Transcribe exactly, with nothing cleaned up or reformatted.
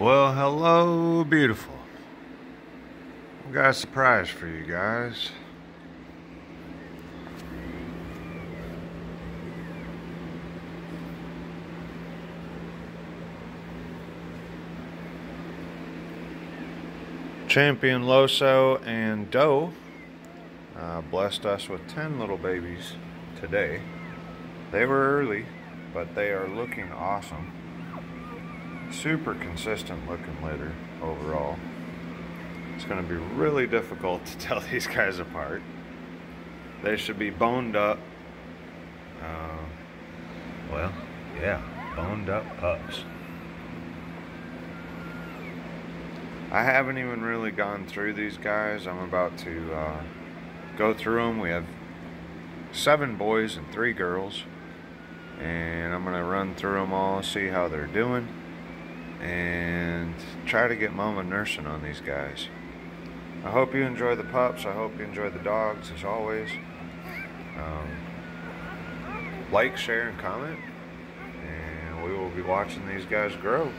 Well, hello, beautiful. I've got a surprise for you guys. Champion Loso and Doe uh, blessed us with ten little babies today. They were early, but they are looking awesome. Super consistent looking litter overall. It's going to be really difficult to tell these guys apart. They should be boned up. Uh, well, yeah, boned up pups. I haven't even really gone through these guys. I'm about to uh, go through them. We have seven boys and three girls. And I'm going to run through them all, see how they're doing, and try to get mama nursing on these guys. I hope you enjoy the pups. I hope you enjoy the dogs, as always. Um, like, share, and comment. And we will be watching these guys grow.